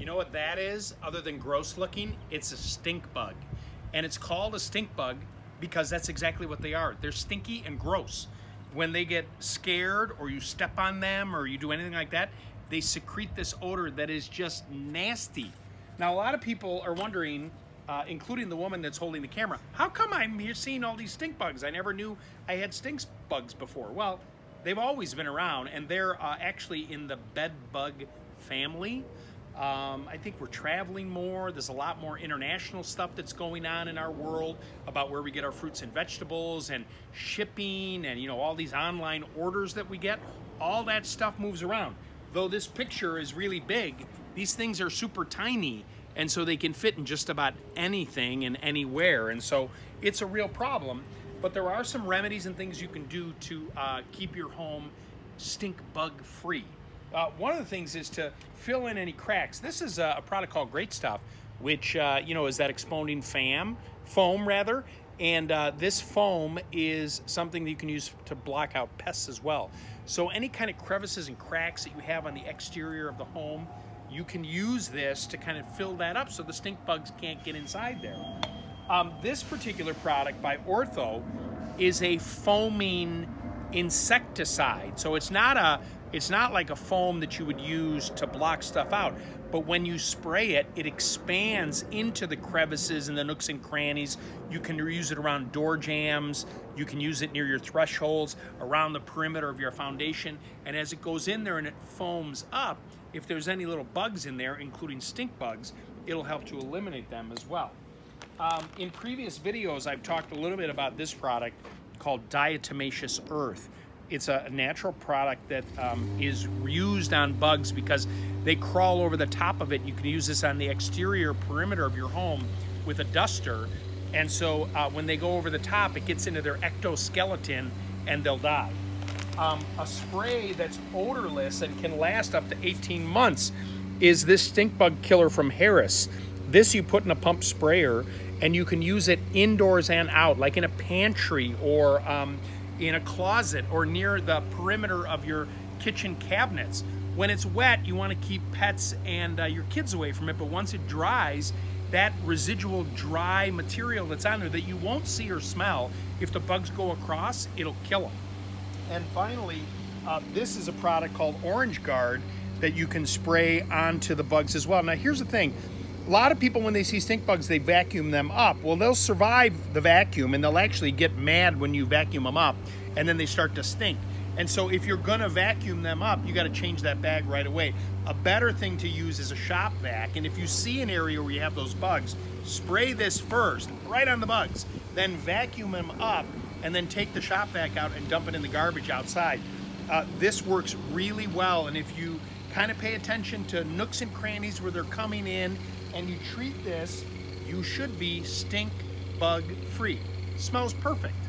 You know what that is, other than gross looking? It's a stink bug. And it's called a stink bug because that's exactly what they are. They're stinky and gross. When they get scared or you step on them or you do anything like that, they secrete this odor that is just nasty. Now, a lot of people are wondering, including the woman that's holding the camera, how come I'm here seeing all these stink bugs? I never knew I had stink bugs before. Well, they've always been around, and they're actually in the bed bug family. I think we're traveling more. There's a lot more international stuff that's going on in our world about where we get our fruits and vegetables and shipping and, you know, all these online orders that we get. All that stuff moves around. Though this picture is really big, these things are super tiny, and so they can fit in just about anything and anywhere. And so it's a real problem. But there are some remedies and things you can do to keep your home stink bug free. One of the things is to fill in any cracks. This is a product called Great Stuff, which you know, is that exfoliating foam. And this foam is something that you can use to block out pests as well. So any kind of crevices and cracks that you have on the exterior of the home, you can use this to kind of fill that up so the stink bugs can't get inside there. This particular product by Ortho is a foaming insecticide. So it's not like a foam that you would use to block stuff out, but when you spray it, it expands into the crevices and the nooks and crannies. You can use it around door jambs, you can use it near your thresholds, around the perimeter of your foundation, and as it goes in there and it foams up, if there's any little bugs in there, including stink bugs, it'll help to eliminate them as well. In previous videos, I've talked a little bit about this product called Diatomaceous Earth. It's a natural product that is used on bugs because they crawl over the top of it. You can use this on the exterior perimeter of your home with a duster. And so when they go over the top, it gets into their ectoskeleton and they'll die. A spray that's odorless and can last up to 18 months is this stink bug killer from Harris. This you put in a pump sprayer and you can use it indoors and out, like in a pantry or in a closet or near the perimeter of your kitchen cabinets. When it's wet, you want to keep pets and your kids away from it, but once it dries, that residual dry material that's on there that you won't see or smell, if the bugs go across, it'll kill them. And finally, this is a product called Orange Guard that you can spray onto the bugs as well. Now here's the thing. A lot of people, when they see stink bugs, they vacuum them up. Well, they'll survive the vacuum and they'll actually get mad when you vacuum them up, and then they start to stink. And so if you're gonna vacuum them up, you gotta change that bag right away. A better thing to use is a shop vac, and if you see an area where you have those bugs, spray this first, right on the bugs, then vacuum them up, and then take the shop vac out and dump it in the garbage outside. This works really well, and if you kind of pay attention to nooks and crannies where they're coming in, and you treat this, you should be stink bug free. Smells perfect.